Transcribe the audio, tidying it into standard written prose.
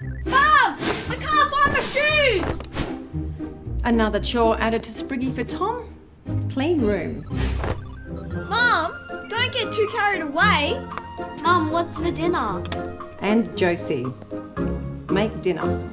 Mom! I can't find my shoes! Another chore added to Spriggy for Tom. Clean room. Mom, don't get too carried away. Mom, what's for dinner? And Josie, make dinner.